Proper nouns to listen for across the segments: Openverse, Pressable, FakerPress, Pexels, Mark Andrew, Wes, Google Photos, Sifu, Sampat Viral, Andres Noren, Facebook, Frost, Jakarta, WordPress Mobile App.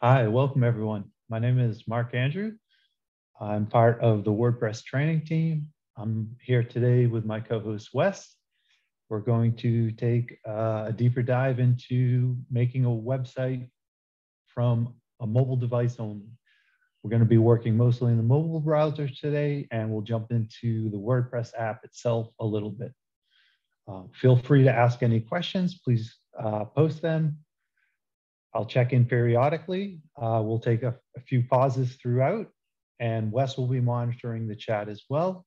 Hi, welcome everyone. My name is Mark Andrew. I'm part of the WordPress training team. I'm here today with my co-host Wes. We're going to take a deeper dive into making a website from a mobile device only. We're going to be working mostly in the mobile browser today, and we'll jump into the WordPress app itself a little bit. Feel free to ask any questions. Please post them. I'll check in periodically. We'll take a few pauses throughout, and Wes will be monitoring the chat as well.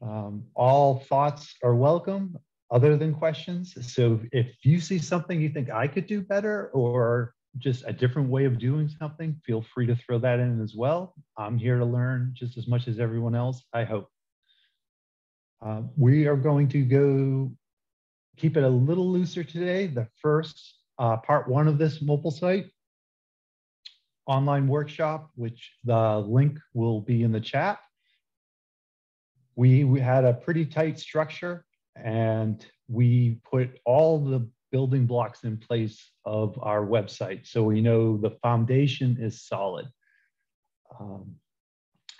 All thoughts are welcome other than questions. So if you see something you think I could do better or just a different way of doing something, feel free to throw that in as well. I'm here to learn just as much as everyone else, I hope. We are going to keep it a little looser today. The first part one of this mobile site online workshop, which the link will be in the chat. We had a pretty tight structure, and we put all the building blocks in place of our website, so we know the foundation is solid.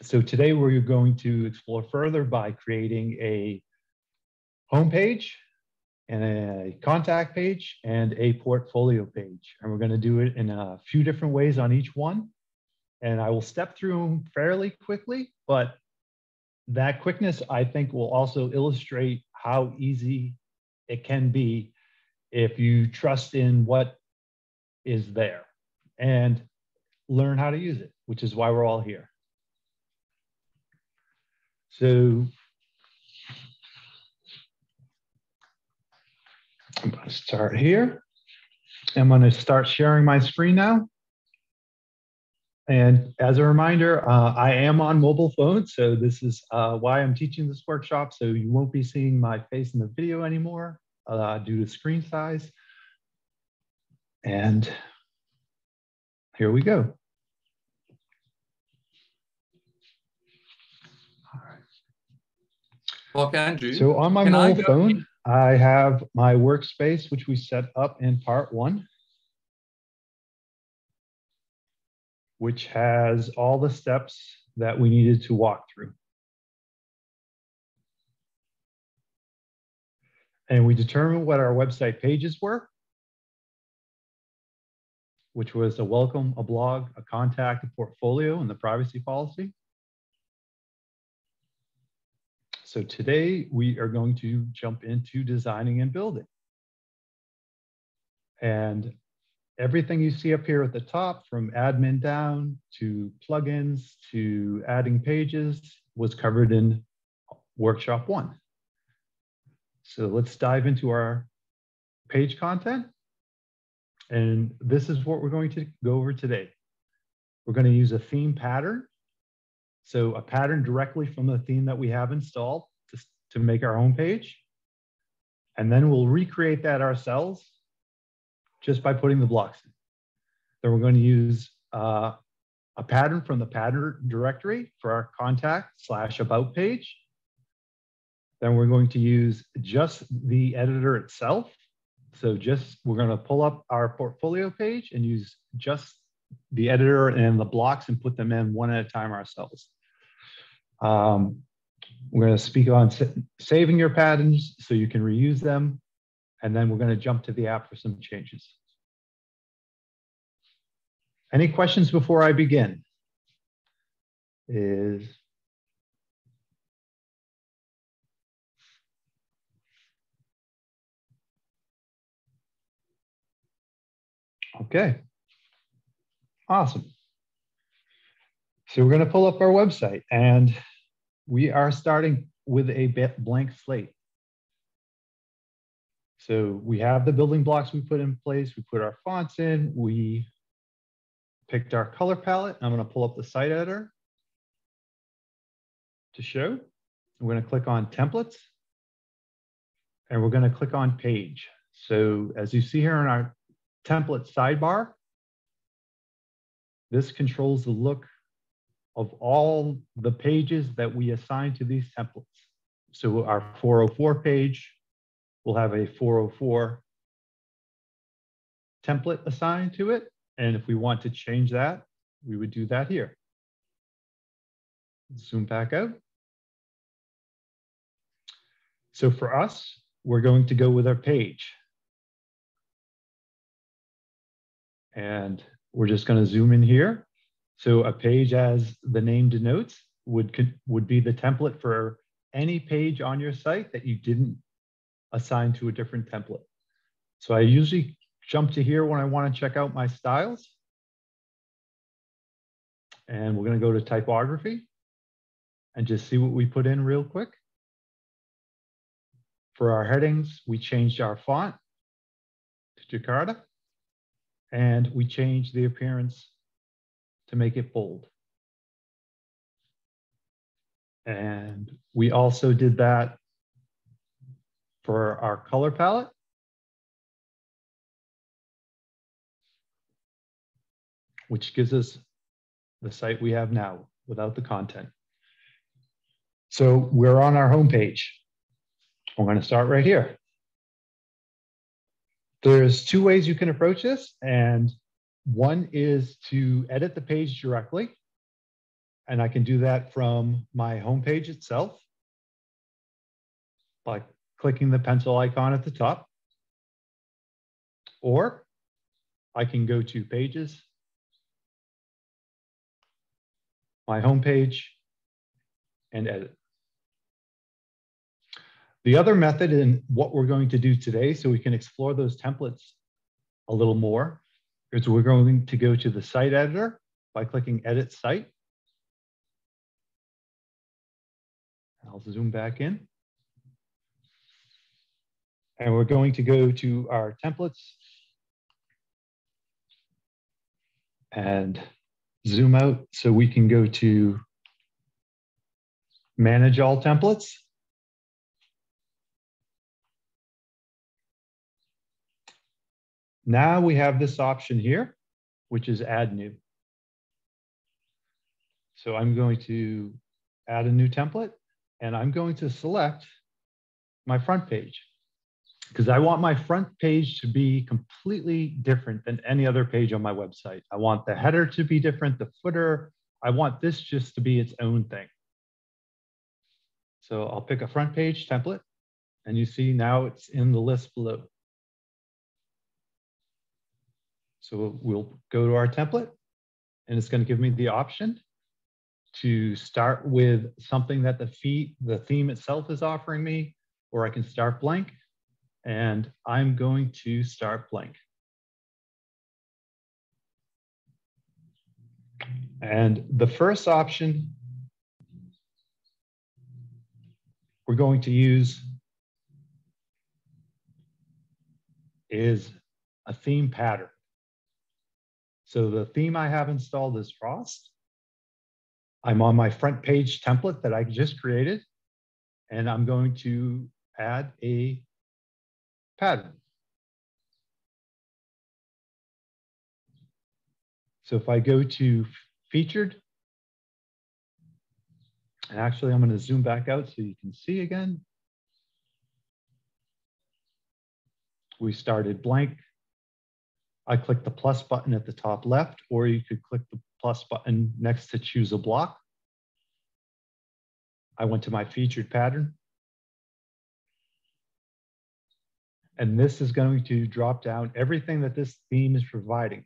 So today we're going to explore further by creating a homepage and a contact page and a portfolio page. And we're going to do it in a few different ways on each one. And I will step through them fairly quickly, but that quickness, I think, will also illustrate how easy it can be if you trust in what is there and learn how to use it, which is why we're all here. So I'm going to start here. I'm going to start sharing my screen now. And as a reminder, I am on mobile phone, so this is why I'm teaching this workshop. So you won't be seeing my face in the video anymore due to screen size. And here we go. All right. Mark Andrew. So on my mobile phone, I have my workspace, which we set up in part one, which has all the steps that we needed to walk through. And we determined what our website pages were, which was a welcome, a blog, a contact, a portfolio, and the privacy policy. So today we are going to jump into designing and building. And everything you see up here at the top, from admin down to plugins to adding pages, was covered in workshop one. So let's dive into our page content. And this is what we're going to go over today. We're going to use a theme pattern. So a pattern directly from the theme that we have installed to make our home page. And then we'll recreate that ourselves just by putting the blocks in. Then we're going to use a pattern from the pattern directory for our contact/about page. Then we're going to use just the editor itself. So we're going to pull up our portfolio page and use just the editor and the blocks and put them in one at a time ourselves. We're going to speak on saving your patterns so you can reuse them. And then we're going to jump to the app for some changes. Any questions before I begin? Okay. Awesome. So we're going to pull up our website, and we are starting with a blank slate. So we have the building blocks we put in place. We put our fonts in. We picked our color palette. I'm going to pull up the site editor to show. We're going to click on templates, and we're going to click on page. So as you see here in our template sidebar, this controls the look of all the pages that we assign to these templates. So our 404 page will have a 404 template assigned to it. And if we want to change that, we would do that here. Zoom back out. So for us, we're going to go with our page. And we're just going to zoom in here. So a page, as the name denotes, would be the template for any page on your site that you didn't assign to a different template. So I usually jump to here when I want to check out my styles. And we're going to go to typography and just see what we put in real quick. For our headings, we changed our font to Jakarta, and we changed the appearance to make it bold. And we also did that for our color palette. Which gives us the site we have now without the content. So we're on our homepage. We're going to start right here. There's two ways you can approach this. And one is to edit the page directly. And I can do that from my homepage itself by clicking the pencil icon at the top. Or I can go to Pages, My Homepage, and Edit. The other method, and what we're going to do today so we can explore those templates a little more, is we're going to go to the site editor by clicking Edit Site. I'll zoom back in. And we're going to go to our templates and zoom out so we can go to Manage All Templates. Now we have this option here, which is Add New. So I'm going to add a new template, and I'm going to select my front page because I want my front page to be completely different than any other page on my website. I want the header to be different, the footer. I want this just to be its own thing. So I'll pick a front page template, and you see now it's in the list below. So we'll go to our template, and it's going to give me the option to start with something that the theme itself is offering me, or I can start blank. And I'm going to start blank. And the first option, we're going to use is a theme pattern. So the theme I have installed is Frost. I'm on my front page template that I just created, and I'm going to add a pattern. So if I go to Featured, and actually I'm going to zoom back out so you can see again. We started blank. I click the plus button at the top left, or you could click the plus button next to Choose a Block. I went to my featured pattern. And this is going to drop down everything that this theme is providing.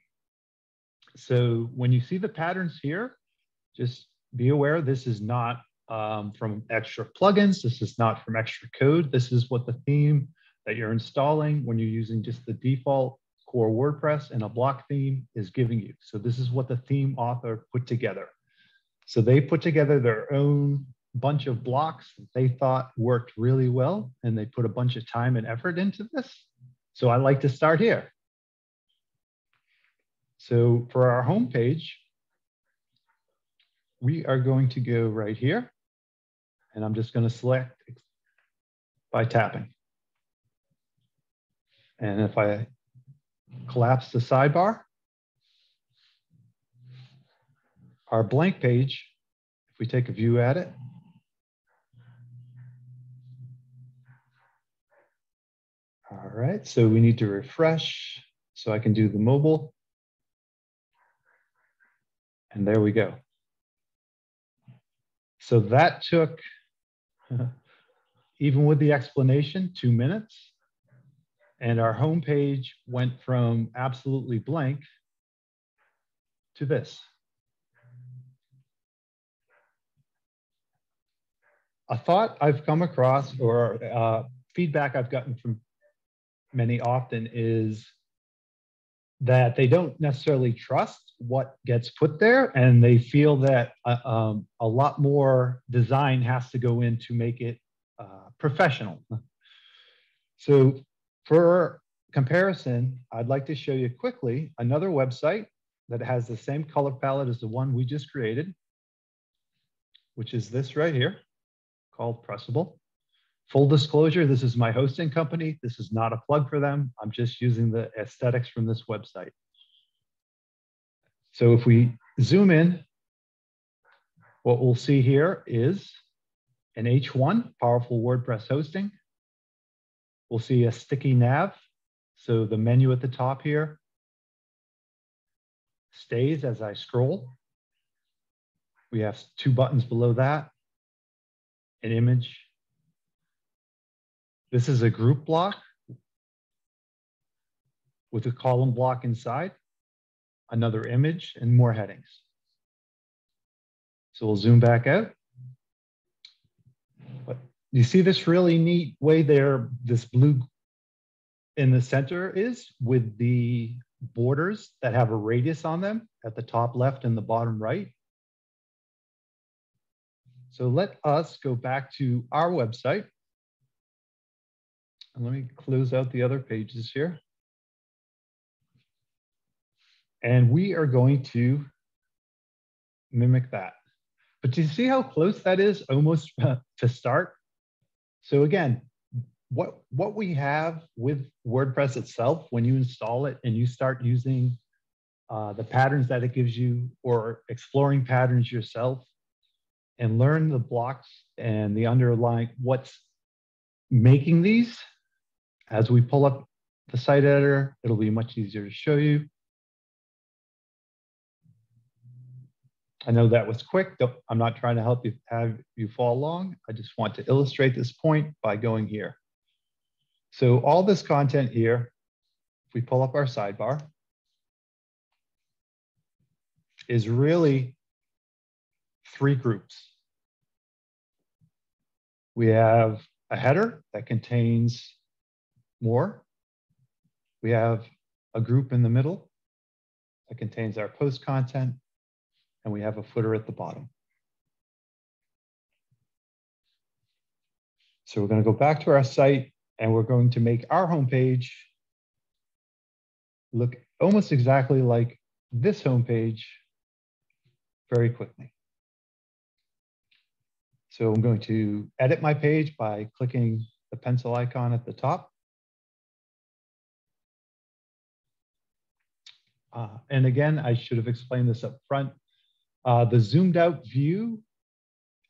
So when you see the patterns here, just be aware this is not from extra plugins. This is not from extra code. This is what the theme that you're installing when you're using just the default core WordPress and a block theme is giving you. So this is what the theme author put together. So they put together their own bunch of blocks that they thought worked really well, and they put a bunch of time and effort into this. So I like to start here. So for our homepage, we are going to go right here, and I'm just going to select by tapping. And if I collapse the sidebar, our blank page, if we take a view at it, all right, so we need to refresh. So I can do the mobile. And there we go. So that took, even with the explanation, 2 minutes. And our homepage went from absolutely blank to this. A thought I've come across, or feedback I've gotten from many often, is that they don't necessarily trust what gets put there, and they feel that a lot more design has to go in to make it professional. So for comparison, I'd like to show you quickly another website that has the same color palette as the one we just created, which is this right here, called Pressable. Full disclosure, this is my hosting company. This is not a plug for them. I'm just using the aesthetics from this website. So if we zoom in, what we'll see here is an H1, powerful WordPress hosting. We'll see a sticky nav. So the menu at the top here stays as I scroll. We have two buttons below that, an image. This is a group block with a column block inside, another image, and more headings. So we'll zoom back out. But you see this really neat way there, this blue in the center is with the borders that have a radius on them at the top left and the bottom right. So let us go back to our website. Let me close out the other pages here. And we are going to mimic that. But do you see how close that is almost to start? So again, what we have with WordPress itself, when you install it and you start using the patterns that it gives you, or exploring patterns yourself and learn the blocks and the underlying what's making these, as we pull up the site editor, it'll be much easier to show you. I know that was quick. I'm not trying to help you have you follow along. I just want to illustrate this point by going here. So all this content here, if we pull up our sidebar, is really three groups. We have a header that contains more. We have a group in the middle that contains our post content, and we have a footer at the bottom. So we're going to go back to our site, and we're going to make our homepage look almost exactly like this homepage very quickly. So I'm going to edit my page by clicking the pencil icon at the top. And again, I should have explained this up front. The zoomed out view,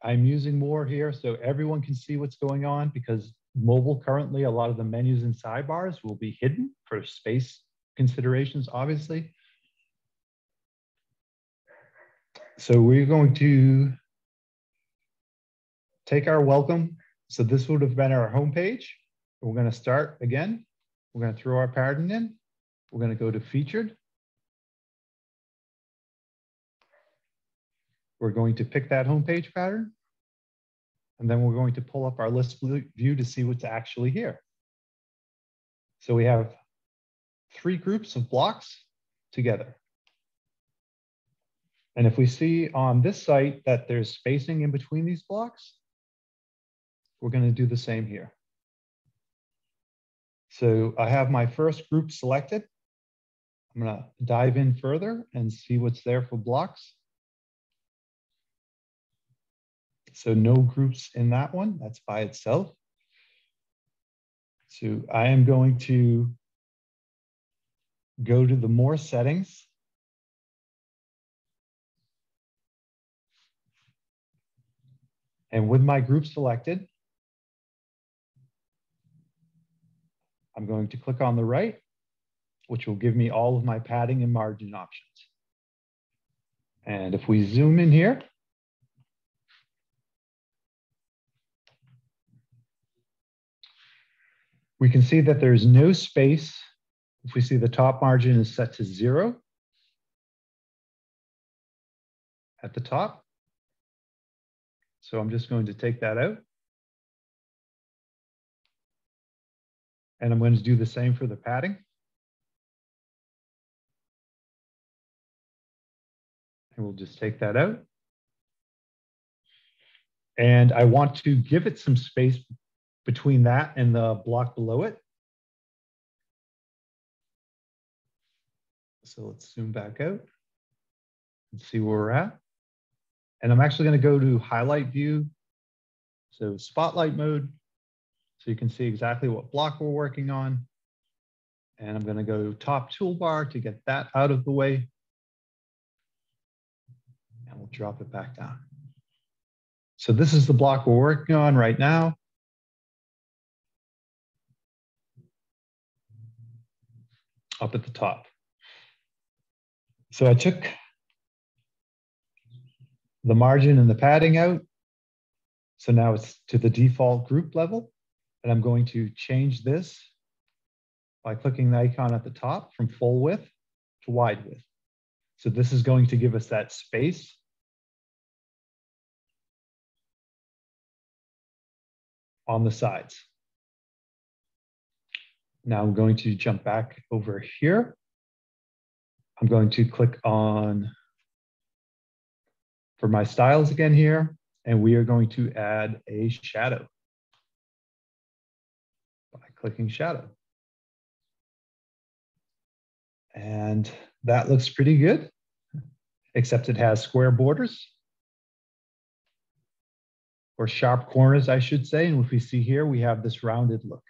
I'm using more here so everyone can see what's going on, because mobile currently, a lot of the menus and sidebars will be hidden for space considerations, obviously. So we're going to take our welcome. So this would have been our homepage. We're going to start again. We're going to throw our pattern in. We're going to go to featured. We're going to pick that homepage pattern. And then we're going to pull up our list view to see what's actually here. So we have three groups of blocks together. And if we see on this site that there's spacing in between these blocks, we're going to do the same here. So I have my first group selected. I'm going to dive in further and see what's there for blocks. So no groups in that one, that's by itself. So I am going to go to the more settings. And with my group selected, I'm going to click on the right, which will give me all of my padding and margin options. And if we zoom in here, we can see that there's no space. If we see the top margin is set to 0 at the top. So I'm just going to take that out. And I'm going to do the same for the padding. And we'll just take that out. And I want to give it some space between that and the block below it. So let's zoom back out and see where we're at. And I'm actually going to go to highlight view, so spotlight mode, so you can see exactly what block we're working on. And I'm going to go top toolbar to get that out of the way. And we'll drop it back down. So this is the block we're working on right now. Up at the top. So I took the margin and the padding out. So now it's to the default group level. And I'm going to change this by clicking the icon at the top from full width to wide width. So this is going to give us that space. On the sides. Now I'm going to jump back over here. I'm going to click on for my styles again here, and we are going to add a shadow by clicking shadow. And that looks pretty good, except it has square borders or sharp corners, I should say. And if we see here, we have this rounded look.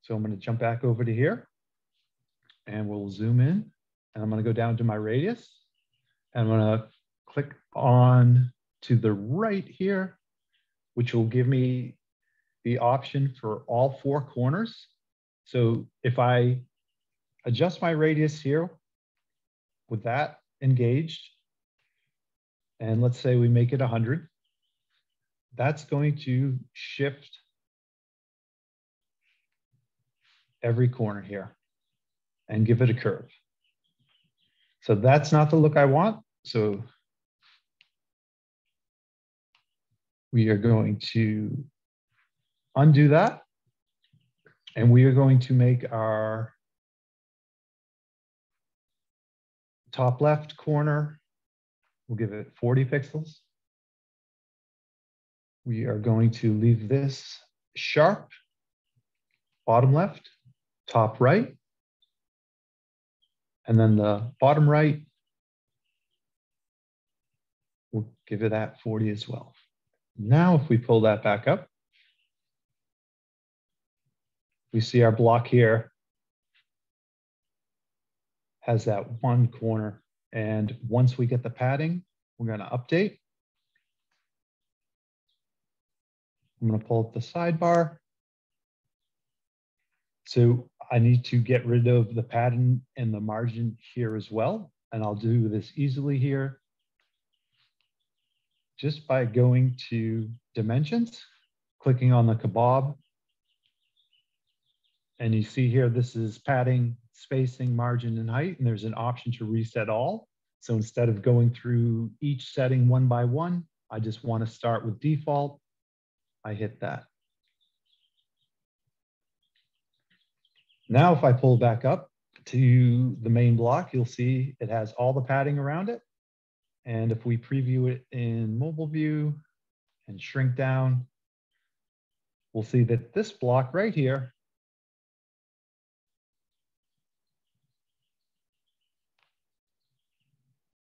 So I'm going to jump back over to here and we'll zoom in, and I'm going to go down to my radius and I'm going to click on to the right here, which will give me the option for all four corners. So if I adjust my radius here with that engaged, and let's say we make it 100, that's going to shift every corner here and give it a curve. So that's not the look I want. So we are going to undo that. And we are going to make our top left corner, we'll give it 40 pixels. We are going to leave this sharp, bottom left, top right, and then the bottom right, we'll give it that 40 as well. Now, if we pull that back up, we see our block here has that one corner. And once we get the padding, we're going to update. I'm going to pull up the sidebar. So I need to get rid of the padding and the margin here as well. And I'll do this easily here just by going to dimensions, clicking on the kebab. And you see here, this is padding, spacing, margin, and height. And there's an option to reset all. So instead of going through each setting one by one, I just want to start with default. I hit that. Now, if I pull back up to the main block, you'll see it has all the padding around it. And if we preview it in mobile view and shrink down, we'll see that this block right here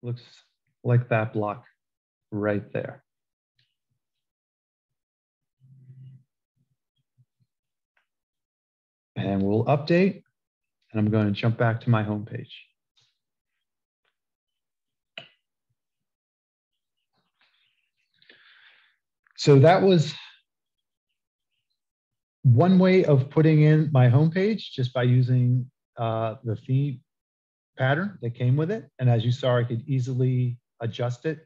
looks like that block right there. And we'll update, and I'm going to jump back to my home page. So that was one way of putting in my home page just by using the theme pattern that came with it. And as you saw, I could easily adjust it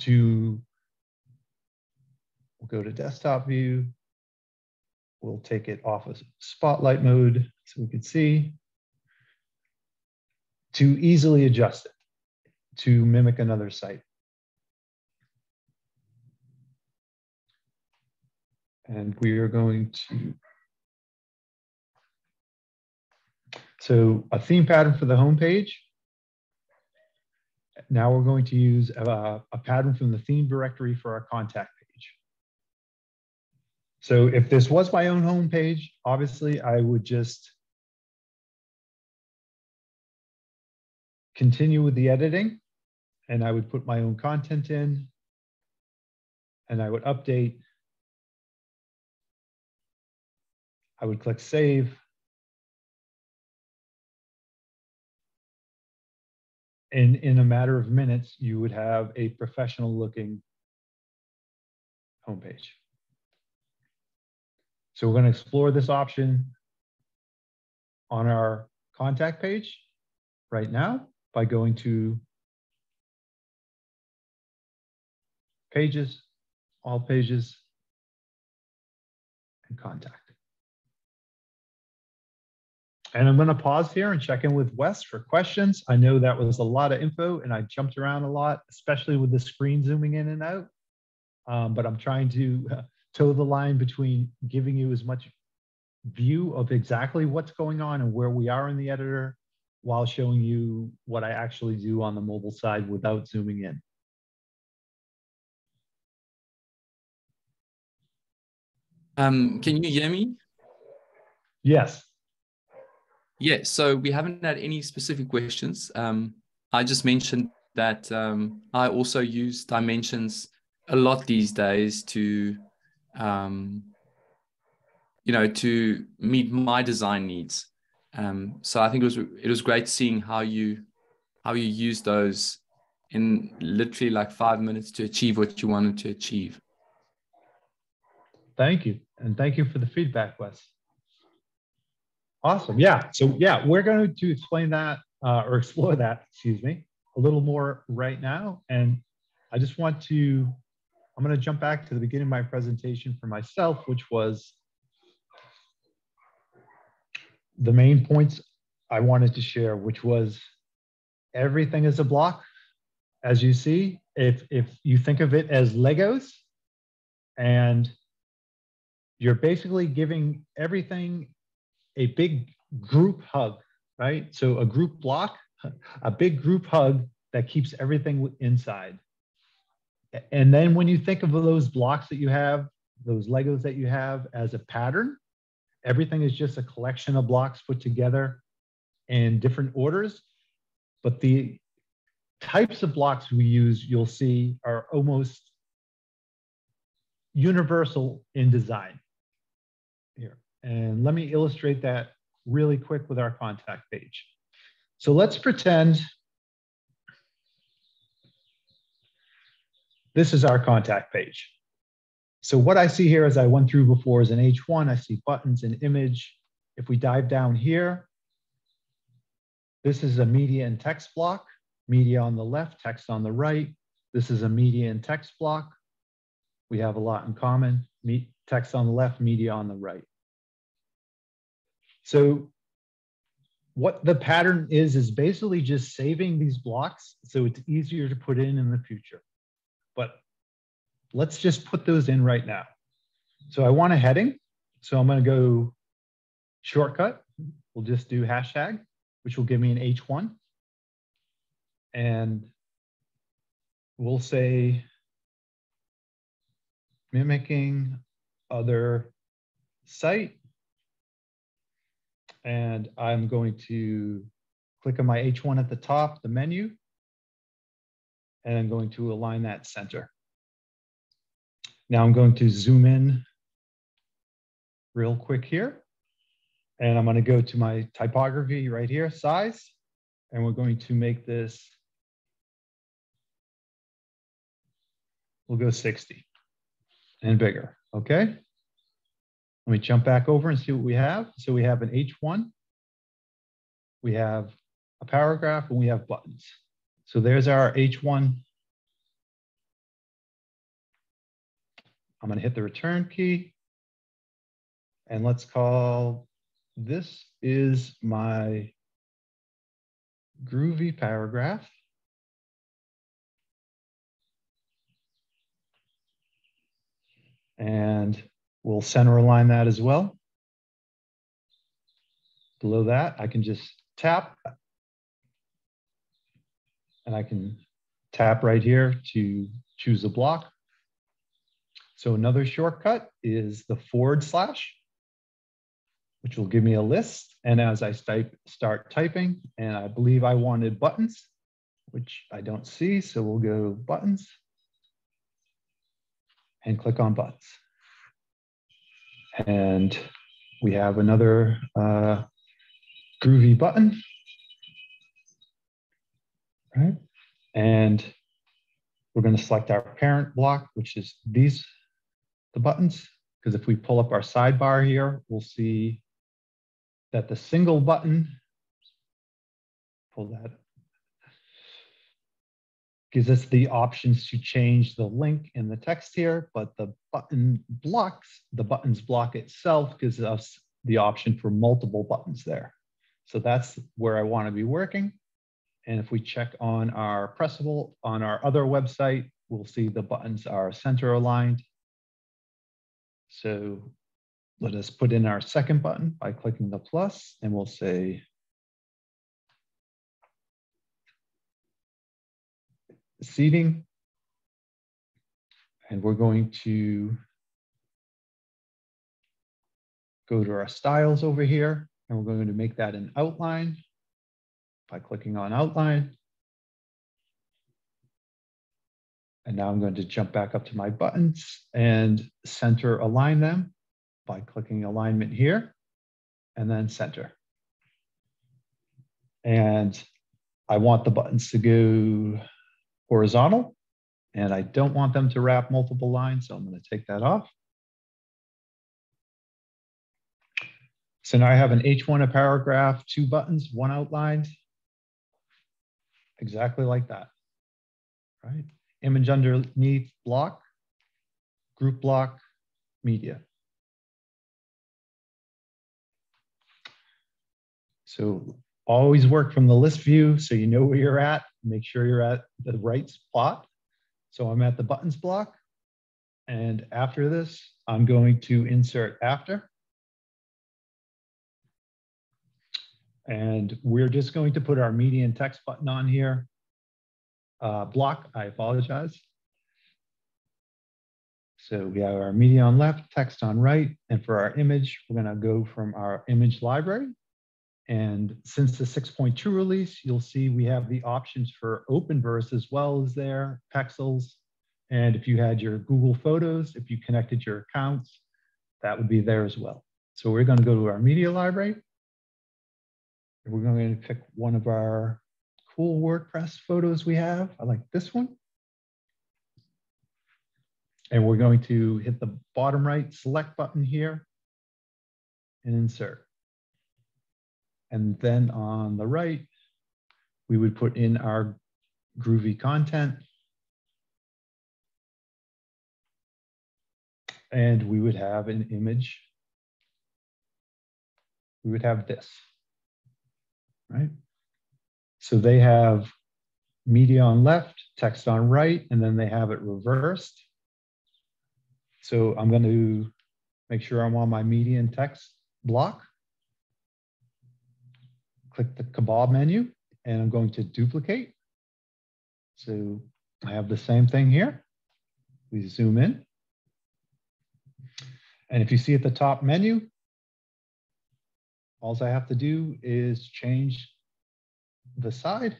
to, we'll go to desktop view. We'll take it off of spotlight mode so we could see, to easily adjust it to mimic another site. And we are going to, so a theme pattern for the homepage. Now we're going to use a pattern from the theme directory for our contact page. So if this was my own homepage, obviously I would just continue with the editing, and I would put my own content in, and I would update. I would click save. And in a matter of minutes, you would have a professional looking homepage. So we're going to explore this option on our contact page right now by going to pages, all pages, and contact. And I'm going to pause here and check in with Wes for questions. I know that was a lot of info and I jumped around a lot, especially with the screen zooming in and out. But I'm trying to toe the line between giving you as much view of exactly what's going on and where we are in the editor while showing you what I actually do on the mobile side without zooming in. Can you hear me? Yes. Yeah, so we haven't had any specific questions. I just mentioned that I also use dimensions a lot these days to, you know, to meet my design needs. So I think it was great seeing how you use those in literally like 5 minutes to achieve what you wanted to achieve. Thank you, and thank you for the feedback, Wes. Awesome. Yeah. So yeah, we're going to explain that or explore that, excuse me, a little more right now. And I just want to, I'm going to jump back to the beginning of my presentation for myself, which was the main points I wanted to share, which was everything is a block. As you see, if you think of it as Legos, and you're basically giving everything a big group hug, right? So a group block, a big group hug that keeps everything inside. And then when you think of those blocks that you have, those Legos that you have as a pattern, everything is just a collection of blocks put together in different orders. But the types of blocks we use, you'll see, are almost universal in design. Here. And let me illustrate that really quick with our contact page. So let's pretend this is our contact page. So what I see here, as I went through before, is an H1. I see buttons and image. If we dive down here, this is a media and text block. Media on the left, text on the right. This is a media and text block. We have a lot in common. Text on the left, media on the right. So what the pattern is basically just saving these blocks so it's easier to put in the future. But let's just put those in right now. So I want a heading. So I'm going to go shortcut. We'll just do hashtag, which will give me an H1. And we'll say mimicking other site. And I'm going to click on my H1 at the top, the menu, and I'm going to align that center. Now I'm going to zoom in real quick here. And I'm going to go to my typography right here, size. And we're going to make this, we'll go 60 and bigger, okay? Let me jump back over and see what we have. So we have an H1. we have a paragraph, and we have buttons. So there's our H1. I'm going to hit the return key. And let's call this is my groovy paragraph. And we'll center align that as well. Below that, I can just tap. And I can tap right here to choose a block. So another shortcut is the /, which will give me a list. And as I start typing, and I believe I wanted buttons, which I don't see, so we'll go buttons and click on buttons. And we have another groovy button, right? And we're going to select our parent block, which is the buttons, because if we pull up our sidebar here, we'll see that the single button, pull that, gives us the options to change the link in the text here, but the buttons block itself gives us the option for multiple buttons there. So that's where I want to be working. And if we check on our Pressable on our other website, we'll see the buttons are center aligned. So let us put in our second button by clicking the plus, and we'll say seating. And we're going to go to our styles over here, and we're going to make that an outline by clicking on outline. And now I'm going to jump back up to my buttons and center align them by clicking alignment here and then center. And I want the buttons to go horizontal, and I don't want them to wrap multiple lines, so I'm going to take that off. So now I have an H1, a paragraph, 2 buttons, 1 outlined, exactly like that, right? Image underneath block, group block, media. So always work from the list view so you know where you're at. Make sure you're at the right spot. So I'm at the buttons block. And after this, I'm going to insert after. And we're just going to put our media and text button on here. Block, I apologize. So we have our media on left, text on right, and for our image, we're going to go from our image library. And since the 6.2 release, you'll see we have the options for Openverse as well as there, Pexels, and if you had your Google Photos, if you connected your accounts, that would be there as well. So we're going to go to our media library, and we're going to pick one of our cool WordPress photos we have. I like this one. And we're going to hit the bottom right select button here and insert. And then on the right, we would put in our groovy content. And we would have an image. We would have this, right? So they have media on left, text on right, and then they have it reversed. So I'm going to make sure I'm on my media and text block. Click the kebab menu, and I'm going to duplicate. So I have the same thing here. We zoom in. And if you see at the top menu, all I have to do is change the side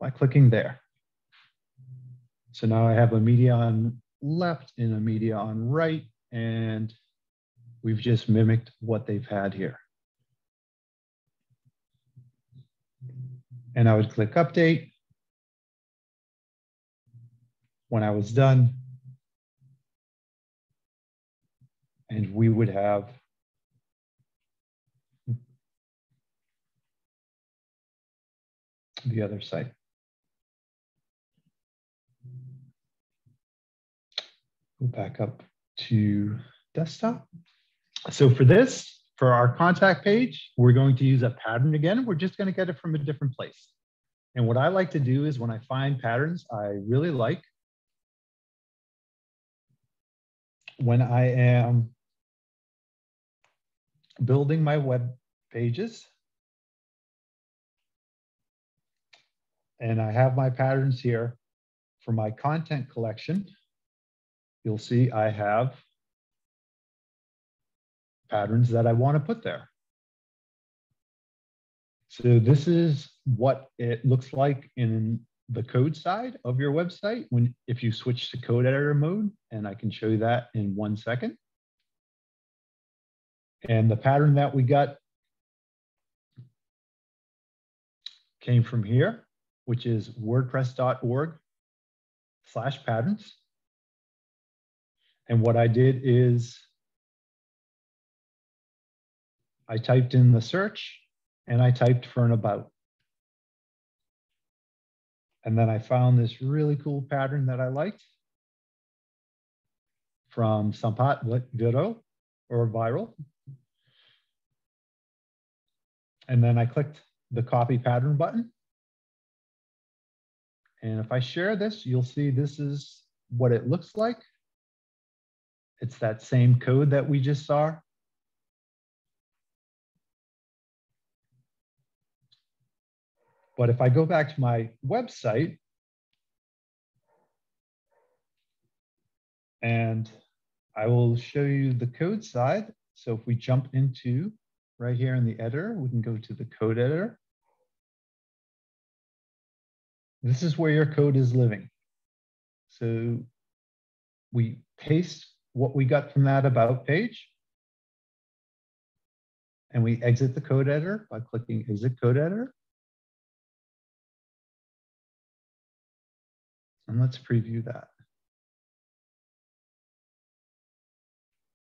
by clicking there. So now I have a media on left and a media on right, and we've just mimicked what they've had here. And I would click update. When I was done, and we would have the other side. Go back up to desktop. So for this, for our contact page, we're going to use a pattern again. We're just going to get it from a different place. And what I like to do is when I find patterns I really like, when I am building my web pages and I have my patterns here for my content collection, you'll see I have patterns that I want to put there. So this is what it looks like in the code side of your website when if you switch to code editor mode, and I can show you that in 1 second. And the pattern that we got came from here, which is wordpress.org/patterns. And what I did is I typed in the search and I typed for an about. And then I found this really cool pattern that I liked from Sampat Viral or Viral. And then I clicked the copy pattern button. And if I share this, you'll see this is what it looks like. It's that same code that we just saw. But if I go back to my website and I will show you the code side. So if we jump into right here in the editor, we can go to the code editor. This is where your code is living. So we paste what we got from that about page and we exit the code editor by clicking exit code editor. And let's preview that.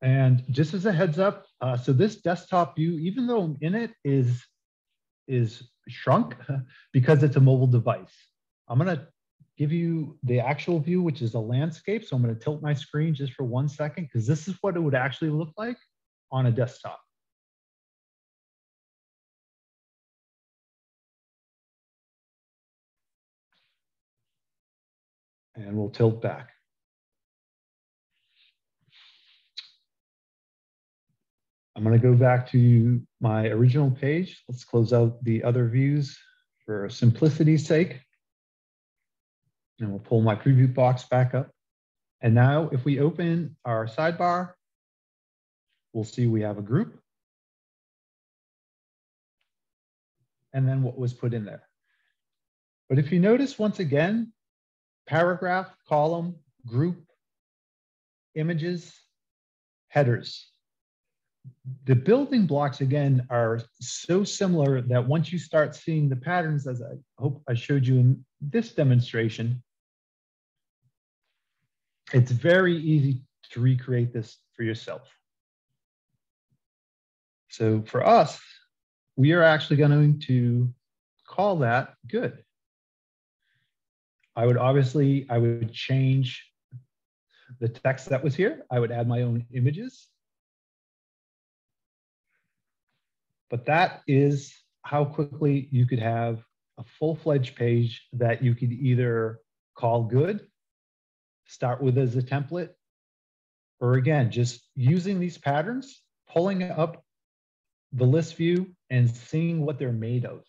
And just as a heads up, so this desktop view, even though I'm in it, is shrunk because it's a mobile device. I'm going to give you the actual view, which is a landscape. So I'm going to tilt my screen just for 1 second, because this is what it would actually look like on a desktop. And we'll tilt back. I'm going to go back to my original page. Let's close out the other views for simplicity's sake. And we'll pull my preview box back up. And now if we open our sidebar, we'll see we have a group. And then what was put in there. But if you notice, once again, paragraph, column, group, images, headers. The building blocks, again, are so similar that once you start seeing the patterns, as I hope I showed you in this demonstration, it's very easy to recreate this for yourself. So for us, we are actually going to call that good. I would change the text that was here. I would add my own images. But that is how quickly you could have a full-fledged page that you could either call good, start with as a template, or again, just using these patterns, pulling up the list view and seeing what they're made of.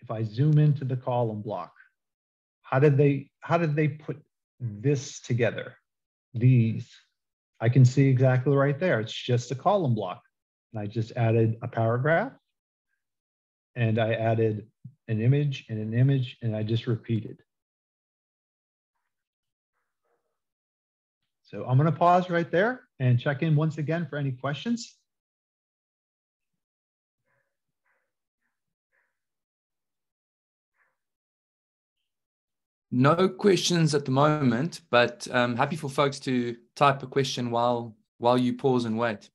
If I zoom into the column block, how did they put this together? These, I can see exactly right there. It's just a column block. And I just added a paragraph and I added an image and an image, and I just repeated. So I'm going to pause right there and check in once again for any questions. No questions at the moment, but I'm happy for folks to type a question while you pause and wait.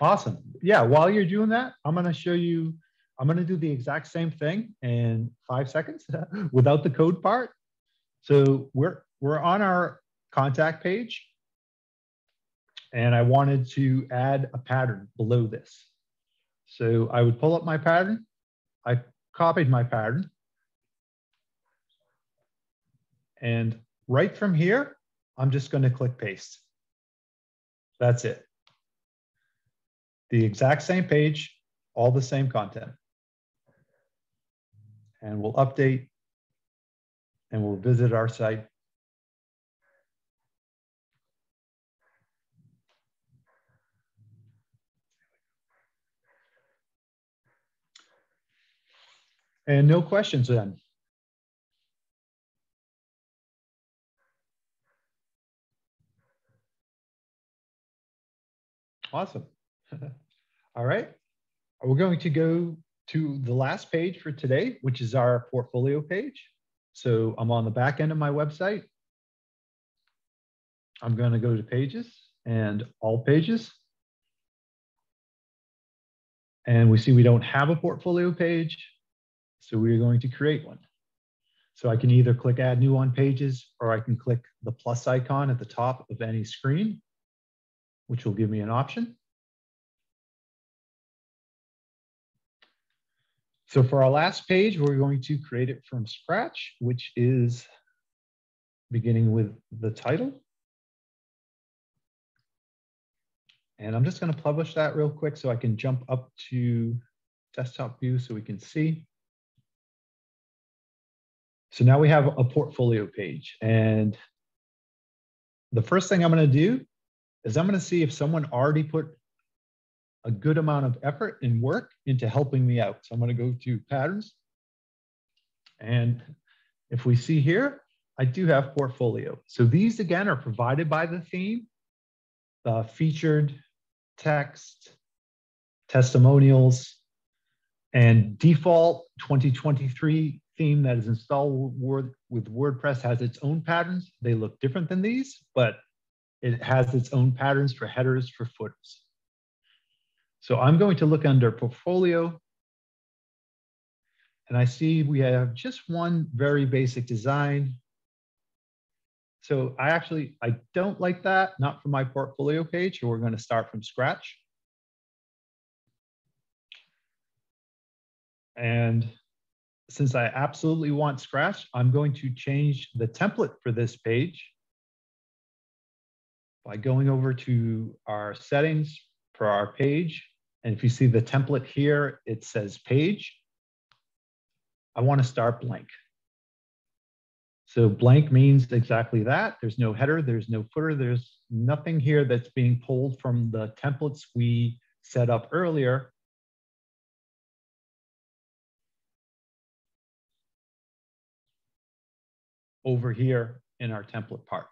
Awesome. Yeah, while you're doing that, I'm going to show you I'm going to do the exact same thing in 5 seconds without the code part. So we're on our contact page, and I wanted to add a pattern below this. So I would pull up my pattern. I copied my pattern. And right from here, I'm just going to click paste. That's it. The exact same page, all the same content. And we'll update and we'll visit our site. And no questions then. Awesome. All right. We're going to go to the last page for today, which is our portfolio page. So I'm on the back end of my website. I'm going to go to pages and all pages. And we see we don't have a portfolio page. So we're going to create one. So I can either click add new on pages, or I can click the plus icon at the top of any screen, which will give me an option. So for our last page, we're going to create it from scratch, which is beginning with the title. And I'm just going to publish that real quick so I can jump up to desktop view so we can see. So now we have a portfolio page. And the first thing I'm going to do is I'm going to see if someone already put a good amount of effort and work into helping me out. So I'm going to go to patterns. And if we see here, I do have portfolio. So these, again, are provided by the theme, the featured text, testimonials, and default 2023 theme that is installed with WordPress has its own patterns. They look different than these, but it has its own patterns for headers, for footers. So I'm going to look under portfolio, and I see we have just one very basic design. So I don't like that, not for my portfolio page, so we're going to start from scratch. And since I absolutely want scratch, I'm going to change the template for this page by going over to our settings for our page. And if you see the template here, it says page. I want to start blank. So blank means exactly that. There's no header, there's no footer, there's nothing here that's being pulled from the templates we set up earlier. Over here in our template part.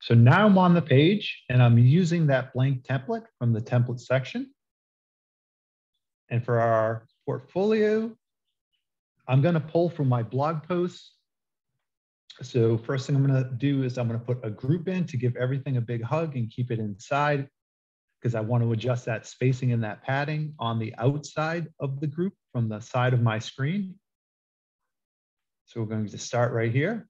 So now I'm on the page and I'm using that blank template from the template section. And for our portfolio, I'm going to pull from my blog posts. So first thing I'm going to do is I'm going to put a group in to give everything a big hug and keep it inside, because I want to adjust that spacing and that padding on the outside of the group from the side of my screen. So we're going to start right here.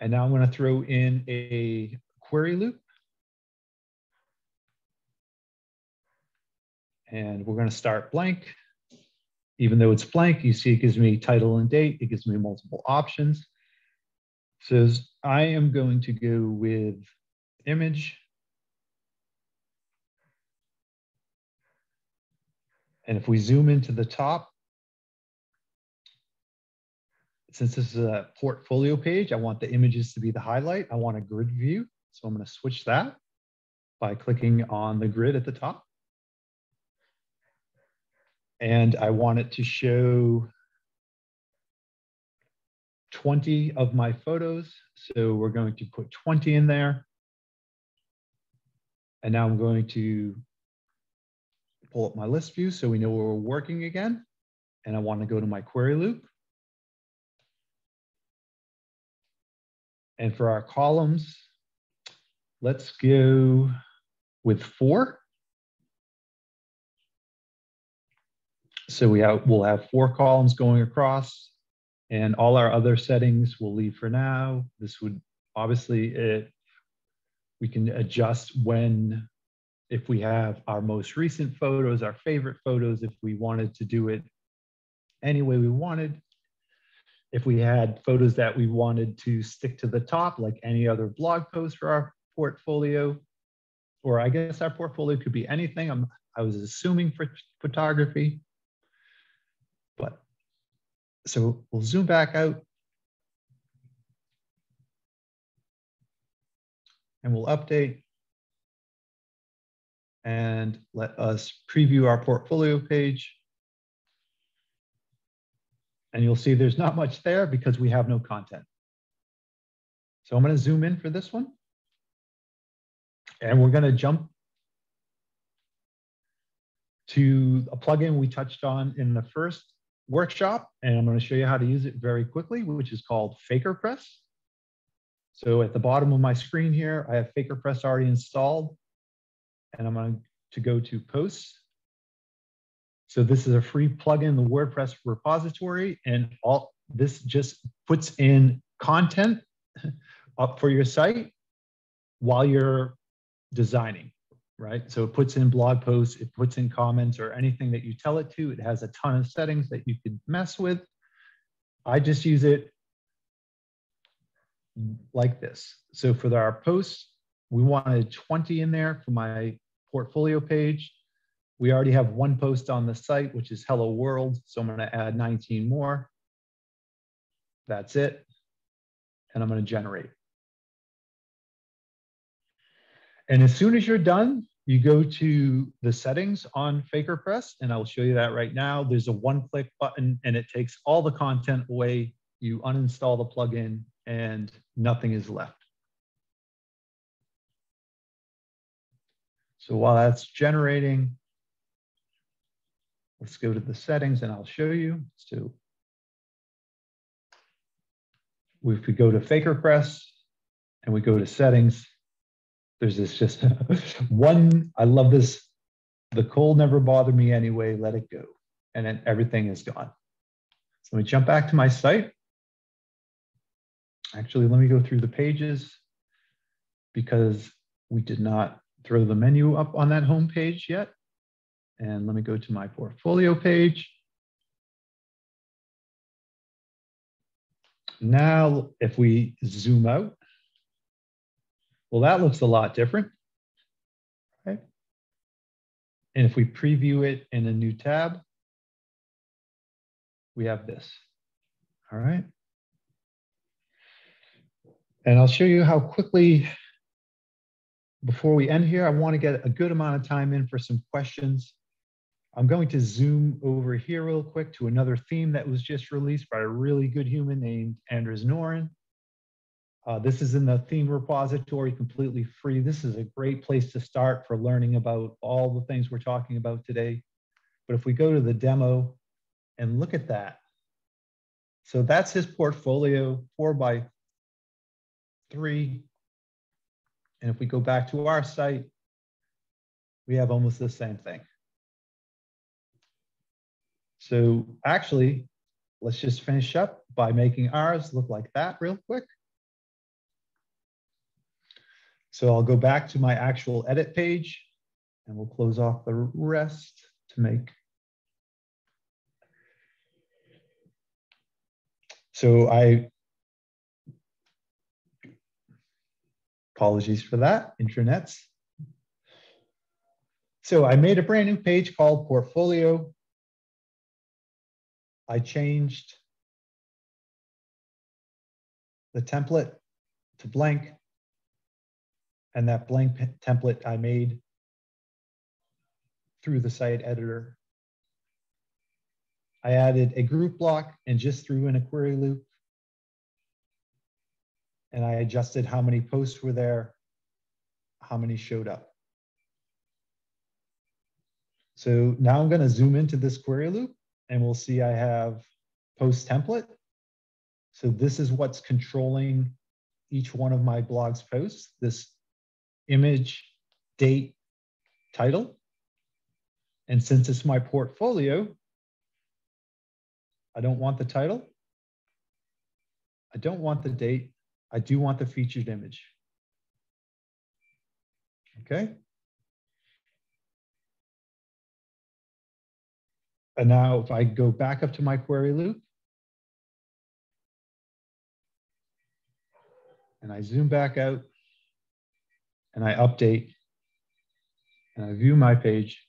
And now I'm going to throw in a query loop. And we're going to start blank. Even though it's blank, you see it gives me title and date. It gives me multiple options. So I am going to go with image. And if we zoom into the top, since this is a portfolio page, I want the images to be the highlight. I want a grid view. So I'm going to switch that by clicking on the grid at the top. And I want it to show 20 of my photos. So we're going to put 20 in there. And now I'm going to pull up my list view so we know where we're working again. And I want to go to my query loop. And for our columns, let's go with 4. So we'll have four columns going across, and all our other settings we'll leave for now. This would obviously, we can adjust when, if we have our most recent photos, our favorite photos, if we wanted to do it any way we wanted. If we had photos that we wanted to stick to the top, like any other blog post for our portfolio, or I guess our portfolio could be anything. I was assuming for photography. But so we'll zoom back out, and we'll update, and let us preview our portfolio page. And you'll see there's not much there because we have no content. So I'm going to zoom in for this one, and we're going to jump to a plugin we touched on in the first workshop, and I'm going to show you how to use it very quickly, which is called FakerPress. So at the bottom of my screen here, I have FakerPress already installed, and I'm going to go to Posts. So this is a free plugin in the WordPress repository, and all this just puts in content up for your site while you're designing, right? So it puts in blog posts, it puts in comments or anything that you tell it to. It has a ton of settings that you could mess with. I just use it like this. So for our posts, we wanted 20 in there for my portfolio page. We already have one post on the site, which is Hello World. So I'm going to add 19 more. That's it. And I'm going to generate. And as soon as you're done, you go to the settings on FakerPress, and I'll show you that right now. There's a one-click button, and it takes all the content away. You uninstall the plugin, and nothing is left. So while that's generating, let's go to the settings and I'll show you. So if we go to FakerPress and we go to settings, there's this just one, I love this, the cold never bothered me anyway, let it go. And then everything is gone. So let me jump back to my site. Actually, let me go through the pages because we did not throw the menu up on that home page yet. And let me go to my portfolio page. Now, if we zoom out, well, that looks a lot different, right? And if we preview it in a new tab, we have this, all right? And I'll show you how quickly, before we end here, I want to get a good amount of time in for some questions. I'm going to zoom over here real quick to another theme that was just released by a really good human named Andres Noren. This is in the theme repository, completely free. This is a great place to start for learning about all the things we're talking about today. But if we go to the demo and look at that. So that's his portfolio, 4x3. And if we go back to our site, we have almost the same thing. So actually, let's just finish up by making ours look like that real quick. So I'll go back to my actual edit page, and we'll close off the rest to make. So apologies for that, intranets. So I made a brand new page called Portfolio. I changed the template to blank, and that blank template I made through the site editor. I added a group block and just threw in a query loop. And I adjusted how many posts were there, how many showed up. So now I'm going to zoom into this query loop, and we'll see I have post template. So this is what's controlling each one of my blog's posts, this image, date, title. And since it's my portfolio, I don't want the title. I don't want the date. I do want the featured image. Okay. And now if I go back up to my query loop and I zoom back out and I update and I view my page,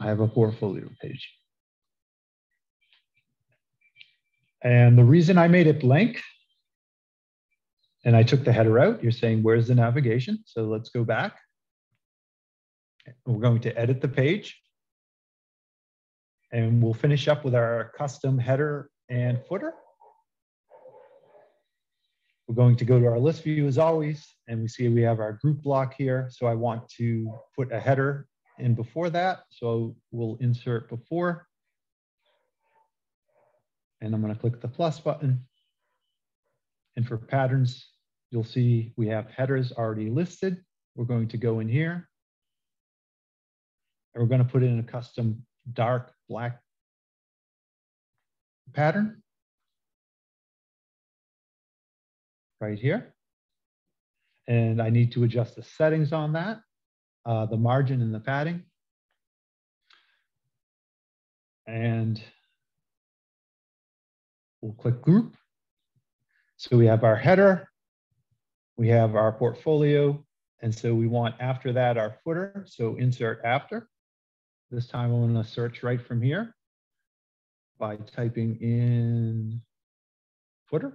I have a portfolio page. And the reason I made it blank and I took the header out, you're saying, where's the navigation? So let's go back. We're going to edit the page. And we'll finish up with our custom header and footer. We're going to go to our list view as always. And we see we have our group block here. So I want to put a header in before that. So we'll insert before. And I'm going to click the plus button. And for patterns, you'll see we have headers already listed. We're going to go in here. And we're going to put in a custom dark black pattern right here. And I need to adjust the settings on that, the margin and the padding. And we'll click group. So we have our header, we have our portfolio, and so we want after that our footer, so insert after. This time I'm going to search right from here by typing in footer.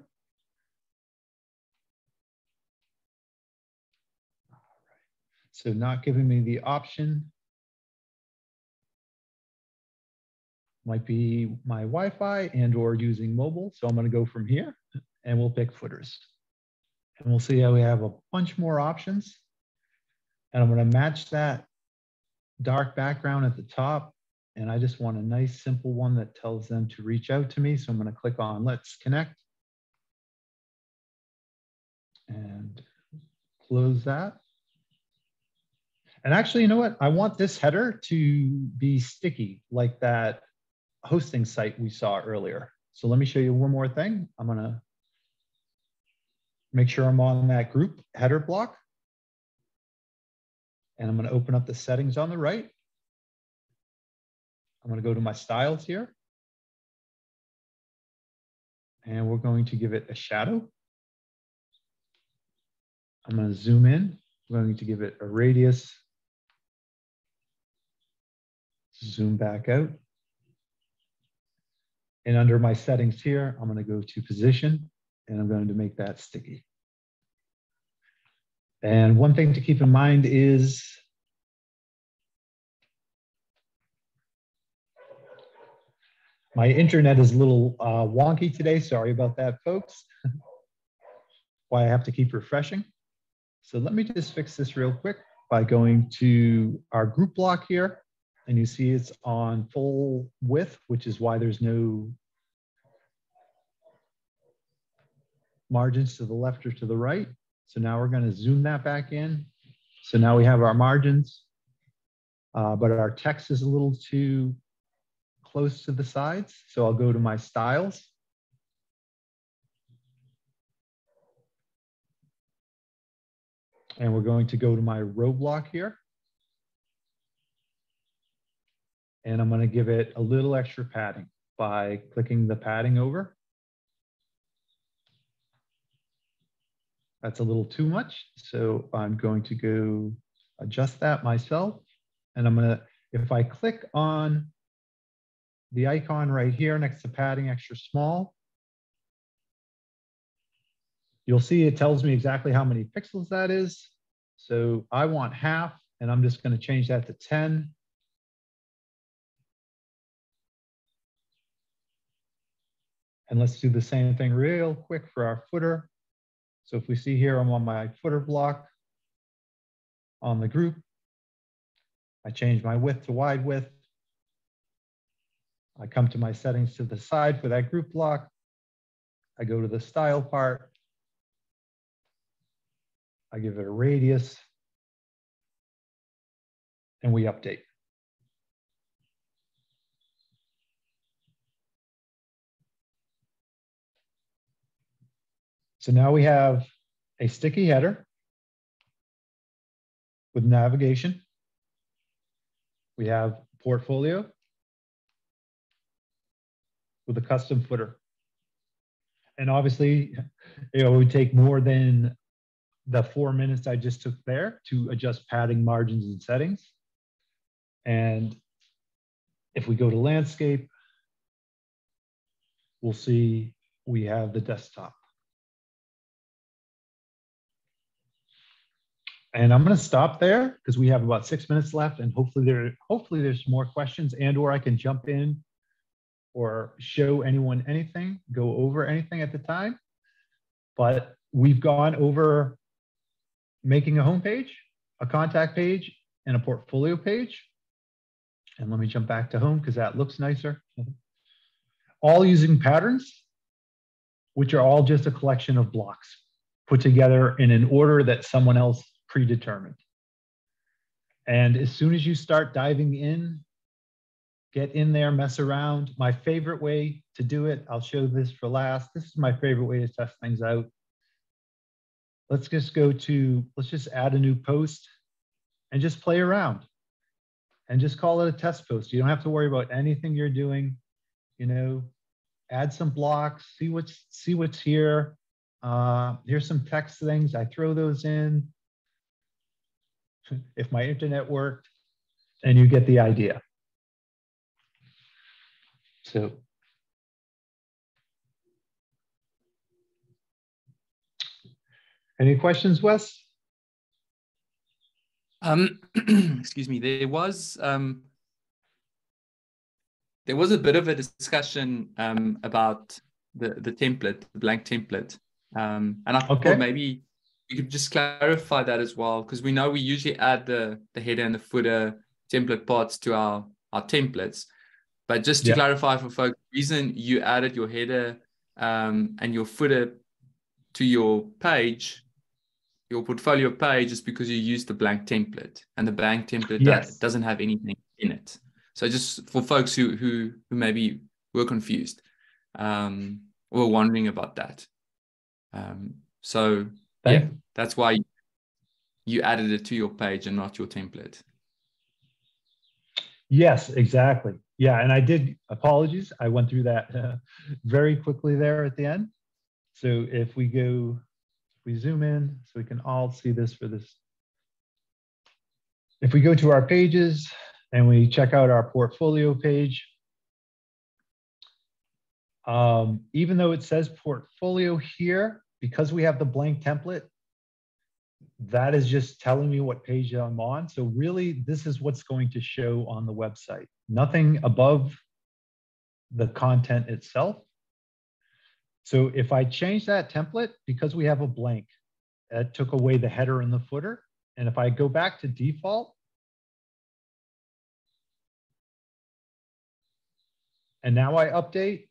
All right. So not giving me the option. Might be my Wi-Fi and or using mobile. So I'm going to go from here and we'll pick footers. And we'll see how we have a bunch more options. And I'm going to match that dark background at the top. And I just want a nice simple one that tells them to reach out to me. So I'm going to click on Let's Connect. And close that. And actually, you know what? I want this header to be sticky like that hosting site we saw earlier. So let me show you one more thing. I'm going to make sure I'm on that group header block. And I'm going to open up the settings on the right. I'm going to go to my styles here. And we're going to give it a shadow. I'm going to zoom in. We're going to give it a radius. Zoom back out. And under my settings here, I'm going to go to position, and I'm going to make that sticky. And one thing to keep in mind is my internet is a little wonky today. Sorry about that, folks. Why I have to keep refreshing. So let me just fix this real quick by going to our group block here. And you see it's on full width, which is why there's no margins to the left or to the right. So now we're going to zoom that back in. So now we have our margins, but our text is a little too close to the sides. So I'll go to my styles. And we're going to go to my row block here. And I'm going to give it a little extra padding by clicking the padding over. That's a little too much. So I'm going to go adjust that myself. And I'm going to, if I click on the icon right here next to padding extra small, you'll see it tells me exactly how many pixels that is. So I want half, and I'm just going to change that to 10. And let's do the same thing real quick for our footer. So if we see here, I'm on my footer block on the group. I change my width to wide width. I come to my settings to the side for that group block. I go to the style part. I give it a radius, and we update. So now we have a sticky header with navigation. We have portfolio with a custom footer. And obviously, it would take more than the 4 minutes I just took there to adjust padding, margins, and settings. And if we go to landscape, we'll see we have the desktop. And I'm going to stop there because we have about 6 minutes left, and hopefully there's more questions, and or I can jump in or show anyone anything, go over anything at the time. But we've gone over making a homepage, a contact page, and a portfolio page. And let me jump back to home because that looks nicer. All using patterns, which are all just a collection of blocks put together in an order that someone else predetermined. And as soon as you start diving in, get in there, mess around. My favorite way to do it, I'll show this for last. This is my favorite way to test things out. Let's just go to, let's just add a new post and just play around and just call it a test post. You don't have to worry about anything you're doing, you know, add some blocks, see what's here. Here's some text things. I throw those in. If my internet worked, and you get the idea. So any questions, Wes? Excuse me, there was a bit of a discussion about the template, the blank template. And I thought maybe you could just clarify that as well, because we know we usually add the header and the footer template parts to our templates. But just to clarify for folks, the reason you added your header and your footer to your page, your portfolio page, is because you used the blank template, and the blank template doesn't have anything in it. So just for folks who maybe were confused or wondering about that. Yeah, that's why you added it to your page and not your template. Yes, exactly. Yeah, and I did, apologies, I went through that very quickly there at the end. So if we go, we zoom in so we can all see this for this. If we go to our pages and we check out our portfolio page, even though it says portfolio here, because we have the blank template, that is just telling me what page I'm on. So really, this is what's going to show on the website. Nothing above the content itself. So if I change that template, because we have a blank, that took away the header and the footer. And if I go back to default, and now I update,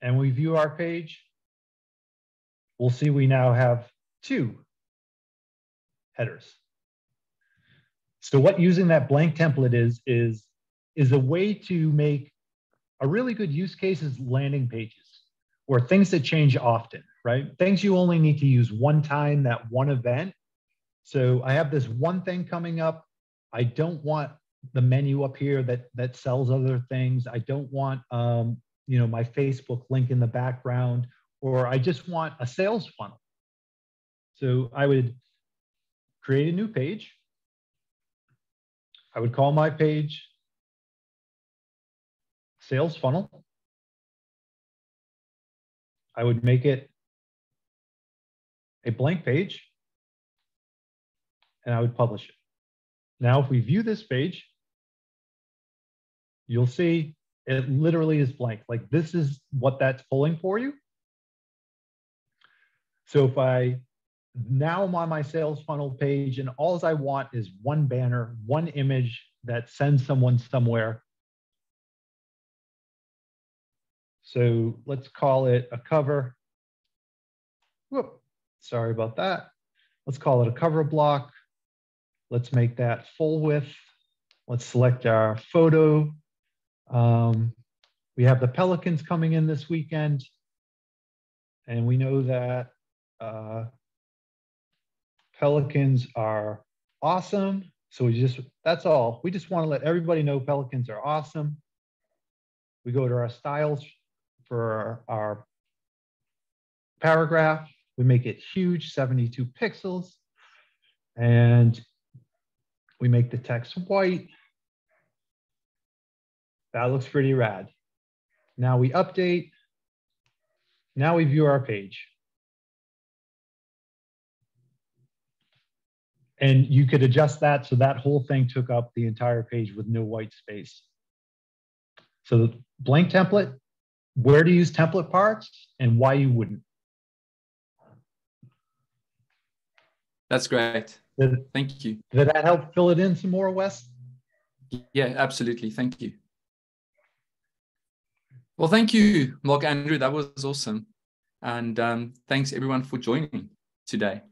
and we view our page, we'll see we now have two headers. So what using that blank template is a way to make a really good use case is landing pages or things that change often, right? Things you only need to use one time, that one event. So I have this one thing coming up. I don't want the menu up here that sells other things. I don't want you know, my Facebook link in the background, or I just want a sales funnel. So I would create a new page. I would call my page sales funnel. I would make it a blank page, and I would publish it. Now, if we view this page, you'll see it literally is blank. Like, this is what that's pulling for you. So if now I'm on my sales funnel page, and all I want is one banner, one image that sends someone somewhere. So let's call it a cover. Whoop, sorry about that. Let's call it a cover block. Let's make that full width. Let's select our photo. We have the Pelicans coming in this weekend. And we know that Pelicans are awesome. So we just, that's all. We just want to let everybody know Pelicans are awesome. We go to our styles for our paragraph. We make it huge, 72 pixels. And we make the text white. That looks pretty rad. Now we update. Now we view our page. And you could adjust that so that whole thing took up the entire page with no white space. So blank template, where to use template parts and why you wouldn't. That's great. Thank you. Did that help fill it in some more, Wes? Yeah, absolutely. Thank you. Well, thank you, Mark Andrew. That was awesome. And thanks everyone for joining today.